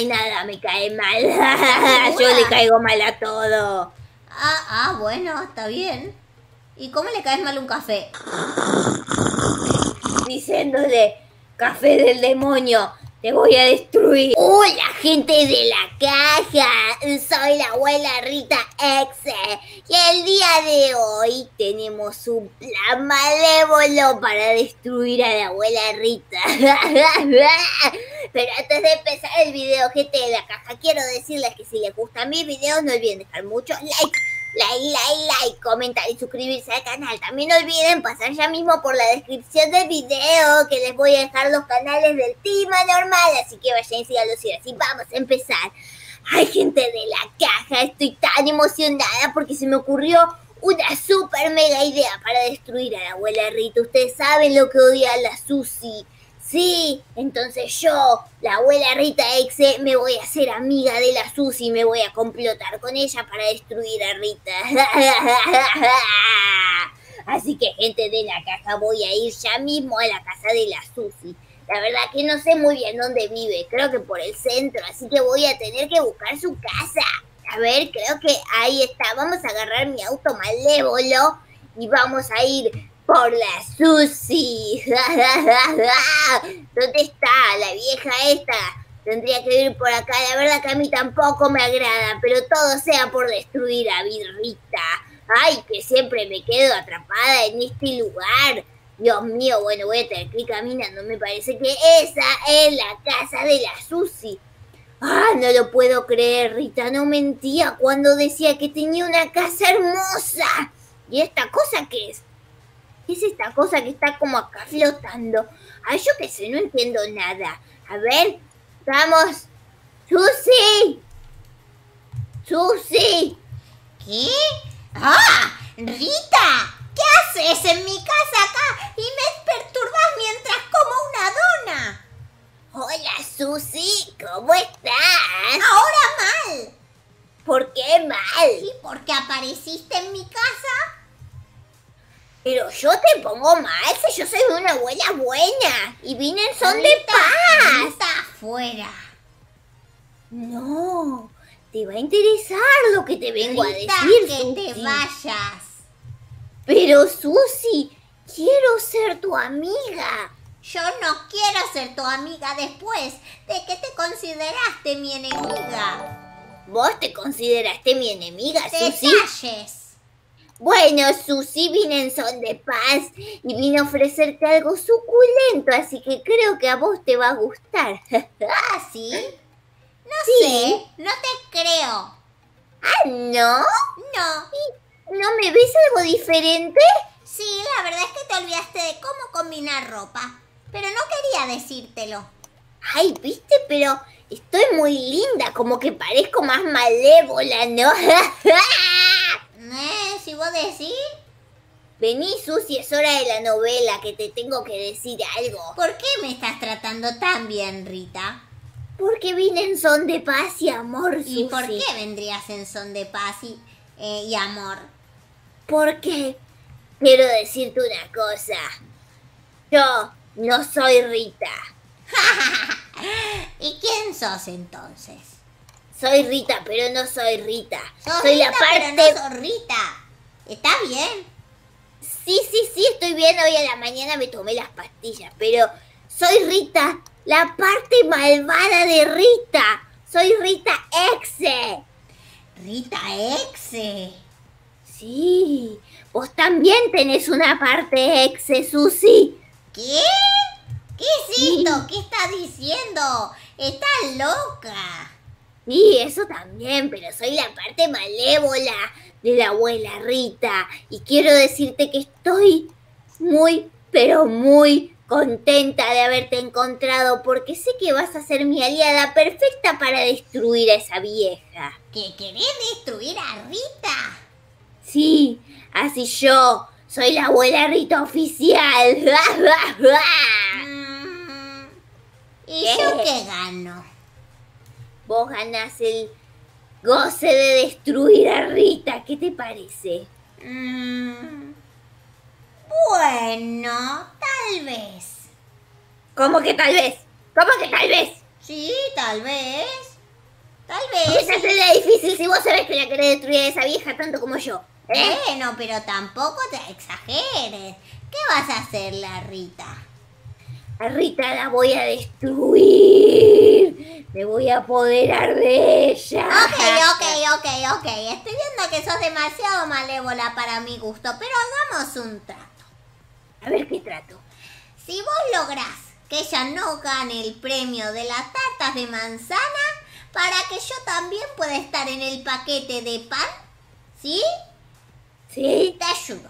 y nada me cae mal. Yo le caigo mal a todo. Ah, bueno, está bien. ¿Y cómo le caes mal un café? Diciéndole, café del demonio, te voy a destruir. Hola gente de la caja, soy la abuela Rita.exe y el día de hoy tenemos un plan malévolo para destruir a la abuela Rita. Pero antes de empezar el video, gente de la caja, quiero decirles que si les gustan mis videos no olviden dejar muchos likes. Like, comentar y suscribirse al canal. También no olviden pasar ya mismo por la descripción del video, que les voy a dejar los canales del Team Anormal, así que vayan y síganlos. Y así vamos a empezar. Ay, gente de la caja, estoy tan emocionada porque se me ocurrió una super mega idea para destruir a la abuela Rita. Ustedes saben lo que odia a la Susi. Sí, entonces yo, la abuela Rita.exe, me voy a hacer amiga de la Susi y me voy a complotar con ella para destruir a Rita. Así que, gente de la caja, voy a ir ya mismo a la casa de la Susi. La verdad que no sé muy bien dónde vive, creo que por el centro, así que voy a tener que buscar su casa. A ver, creo que ahí está. Vamos a agarrar mi auto malévolo y vamos a ir por la Susi. ¿Dónde está la vieja esta? Tendría que ir por acá. La verdad que a mí tampoco me agrada, pero todo sea por destruir a Rita. Ay, que siempre me quedo atrapada en este lugar. Dios mío, bueno, voy a tener que ir caminando. Me parece que esa es la casa de la Susi. Ah, no lo puedo creer. Rita no mentía cuando decía que tenía una casa hermosa. ¿Y esta cosa qué es? ¿Qué es esta cosa que está como acá flotando? Ay, yo qué sé, no entiendo nada. A ver, vamos. ¡Susi! ¡Susi! ¿Qué? ¡Ah! ¡Rita! ¿Qué haces en mi casa acá? Y me perturbas mientras como una dona. Hola, Susi. ¿Cómo estás? Ahora mal. ¿Por qué mal? Sí, porque apareciste en mi casa. Pero yo te pongo mal, si yo soy una abuela buena y vine en son de paz. Está afuera. No, te va a interesar lo que te vengo a decir, que Susi, te vayas. Pero Susi, quiero ser tu amiga. Yo no quiero ser tu amiga después de que te consideraste mi enemiga. ¿Vos te consideraste mi enemiga, Susi? Detalles. Bueno, Susi, vine en son de paz y vine a ofrecerte algo suculento, así que creo que a vos te va a gustar. ¿Ah, sí? No sé, no te creo. ¿Ah, no? No. ¿Y no me ves algo diferente? Sí, la verdad es que te olvidaste de cómo combinar ropa, pero no quería decírtelo. Ay, ¿viste? Pero estoy muy linda, como que parezco más malévola, ¿no? Si vos decís. Vení, Susi, es hora de la novela, que te tengo que decir algo. ¿Por qué me estás tratando tan bien, Rita? Porque vine en son de paz y amor, Susi. ¿Y por qué vendrías en son de paz y amor? Porque quiero decirte una cosa. Yo no soy Rita. ¿Y quién sos entonces? Soy Rita, pero no soy Rita. Soy Rita, la parte. Pero no soy Rita. ¿Está bien? Sí, estoy bien. Hoy a la mañana me tomé las pastillas, pero soy Rita, la parte malvada de Rita. Soy Rita.exe. ¿Rita.exe? Sí. Vos también tenés una parte exe, Susi. ¿Qué? ¿Qué es esto? ¿Qué estás diciendo? Estás loca. Sí, eso también, pero soy la parte malévola de la abuela Rita. Y quiero decirte que estoy muy, pero muy contenta de haberte encontrado, porque sé que vas a ser mi aliada perfecta para destruir a esa vieja. ¿Que querés destruir a Rita? Sí, así yo soy la abuela Rita oficial. ¿Y yo qué gano? Vos ganás el goce de destruir a Rita. ¿Qué te parece? Bueno, tal vez. ¿Cómo que tal vez? Sí, tal vez. Tal vez. Esa sería difícil si vos sabés que la querés destruir a esa vieja tanto como yo. Bueno, pero tampoco te exageres. ¿Qué vas a hacer, la Rita? A Rita la voy a destruir. Me voy a apoderar de ella. Ok. Estoy viendo que sos demasiado malévola para mi gusto, pero hagamos un trato. A ver qué trato. Si vos lográs que ella no gane el premio de las tartas de manzana, para que yo también pueda estar en el paquete de pan, ¿sí? Sí. Te ayudo.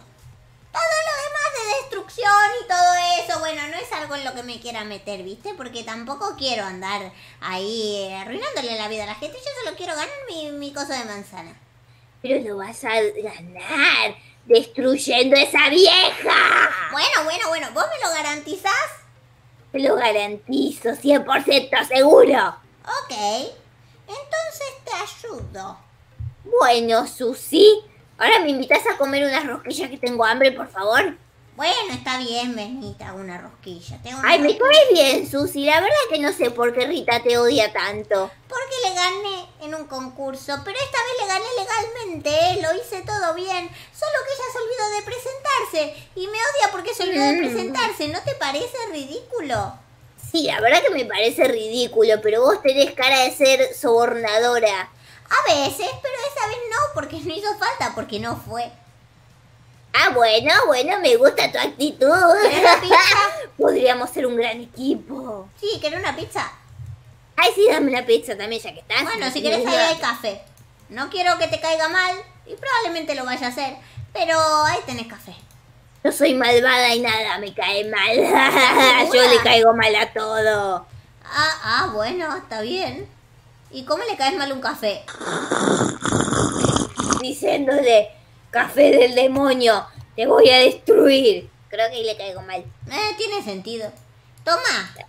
Todo lo demás de destrucción y todo eso, bueno, no es algo en lo que me quiera meter, ¿viste? Porque tampoco quiero andar ahí arruinándole la vida a la gente. Yo solo quiero ganar mi cosa de manzana. Pero lo vas a ganar destruyendo a esa vieja. Bueno. ¿Vos me lo garantizás? Te lo garantizo, 100% seguro. Ok. Entonces te ayudo. Bueno, Susi. ¿Ahora me invitas a comer unas rosquillas que tengo hambre, por favor? Bueno, está bien, Benita, una rosquilla. Ay, me cae bien, Susi. La verdad es que no sé por qué Rita te odia tanto. Porque le gané en un concurso, pero esta vez le gané legalmente, lo hice todo bien. Solo que ella se olvidó de presentarse y me odia porque se olvidó de presentarse. ¿No te parece ridículo? Sí, la verdad que me parece ridículo, pero vos tenés cara de ser sobornadora. A veces, pero esa vez no, porque no hizo falta, porque no fue. Ah, bueno, me gusta tu actitud. ¿Querés una pizza? Podríamos ser un gran equipo. Sí, ¿querés una pizza? Ay, sí, dame una pizza también, ya que estás. Bueno, si querés ahí hay café. No quiero que te caiga mal, y probablemente lo vaya a hacer, pero ahí tenés café. Yo soy malvada y nada me cae mal. Yo le caigo mal a todo. Ah, bueno, está bien. ¿Y cómo le caes mal un café? Diciéndole, café del demonio, te voy a destruir. Creo que ahí le caigo mal. Tiene sentido.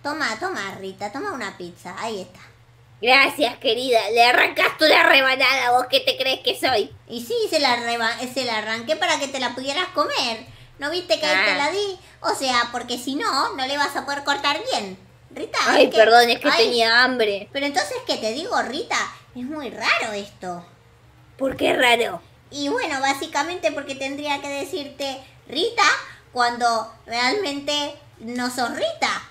Toma, Rita, toma una pizza. Ahí está. Gracias, querida. Le arrancaste una rebanada, ¿vos qué te crees que soy? Y sí, se la arranqué para que te la pudieras comer. ¿No viste que ahí te la di? O sea, porque si no, no le vas a poder cortar bien. Rita, ay, perdón, es que tenía hambre. Pero entonces, ¿qué te digo, Rita? Es muy raro esto. ¿Por qué raro? Y bueno, básicamente porque tendría que decirte Rita cuando realmente no sos Rita.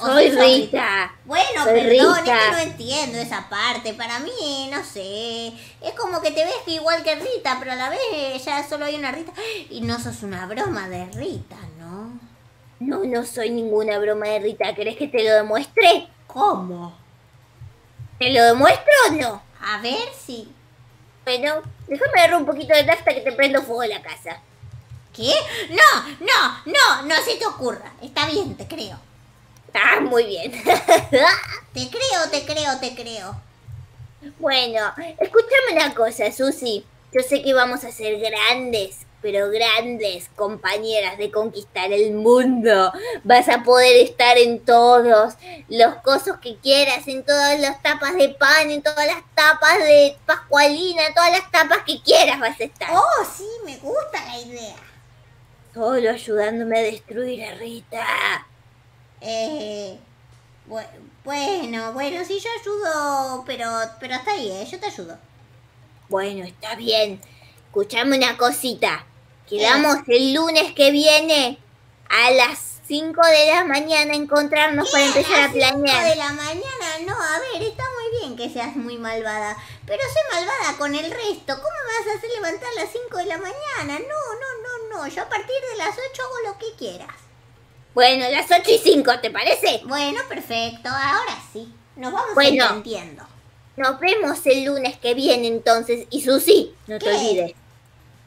Soy Rita. Bueno, perdón, es que no entiendo esa parte. Para mí, no sé. Es como que te ves igual que Rita, pero a la vez ya solo hay una Rita. Y no sos una broma de Rita, ¿no? No soy ninguna broma de Rita. ¿Querés que te lo demuestre? ¿Cómo? ¿Te lo demuestro o no? A ver si... Bueno, déjame agarrar un poquito de hasta que te prendo fuego en la casa. ¿Qué? No se te ocurra. Está bien, te creo. Ah, muy bien. Te creo. Bueno, escúchame una cosa, Susi. Yo sé que vamos a ser grandes, pero grandes compañeras de conquistar el mundo. Vas a poder estar en todos los cosos que quieras, en todas las tapas de pan, en todas las tapas de pascualina, todas las tapas que quieras vas a estar. Oh, sí, me gusta la idea. Solo ayudándome a destruir a Rita. Bueno, sí, yo ayudo, pero hasta ahí, yo te ayudo. Bueno, está bien. Escuchame una cosita. Quedamos el lunes que viene a las 5 de la mañana a encontrarnos para empezar a planear. ¿A las 5 de la mañana? No, a ver, está muy bien que seas muy malvada, pero soy malvada con el resto. ¿Cómo me vas a hacer levantar a las 5 de la mañana? No. Yo a partir de las 8 hago lo que quieras. Bueno, las 8 y 5, ¿te parece? Bueno, perfecto. Ahora sí. Nos vamos entendiendo. Nos vemos el lunes que viene, entonces. Y Susi, no te olvides.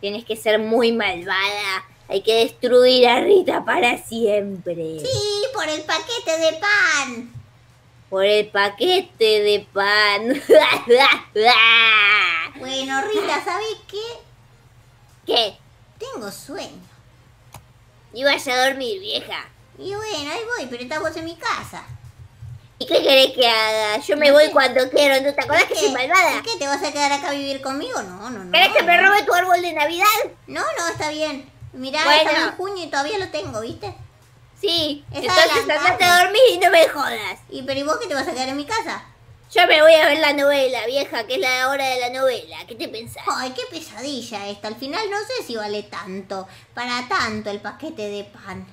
Tienes que ser muy malvada. Hay que destruir a Rita para siempre. Sí, por el paquete de pan. Bueno, Rita, ¿sabes qué? ¿Qué? Tengo sueño. Y vas a dormir, vieja. Y bueno, ahí voy, pero estamos en mi casa. ¿Y qué querés que haga? Yo me voy cuando quiero. ¿No te acordás que soy malvada? ¿Qué? ¿Te vas a quedar acá a vivir conmigo? No. ¿Querés que me robe tu árbol de Navidad? No, está bien. Mirá, está en junio y todavía lo tengo, ¿viste? Sí, entonces andate a dormir y no me jodas. ¿Y pero vos qué te vas a quedar en mi casa? Yo me voy a ver la novela, vieja, que es la hora de la novela. ¿Qué te pensás? Ay, qué pesadilla esta. Al final no sé si vale tanto, para tanto el paquete de pan.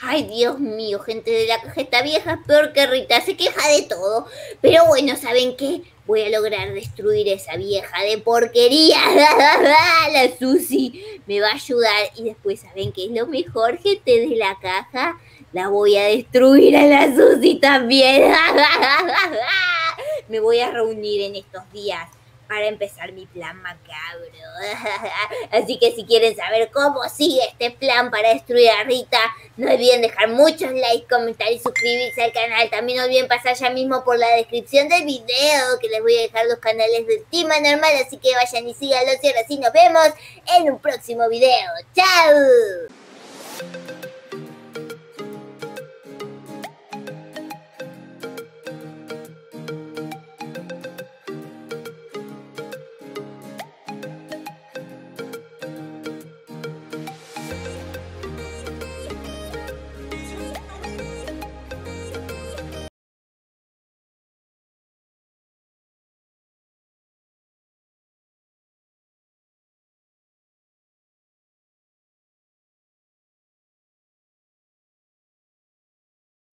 Ay, Dios mío, gente de la cajeta vieja es peor que Rita, se queja de todo. Pero bueno, ¿saben qué? Voy a lograr destruir esa vieja de porquería. La Susi me va a ayudar. Y después, ¿saben qué es lo mejor, gente de la caja? La voy a destruir a la Susi también. Me voy a reunir en estos días para empezar mi plan macabro. Así que si quieren saber cómo sigue este plan para destruir a Rita, no olviden dejar muchos likes, comentar y suscribirse al canal. También no olviden pasar ya mismo por la descripción del video, que les voy a dejar los canales del Team Anormal, así que vayan y síganlos. Y ahora sí, nos vemos en un próximo video. ¡Chao!